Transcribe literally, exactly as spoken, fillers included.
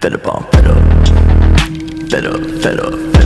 Better bomb, better, better, better.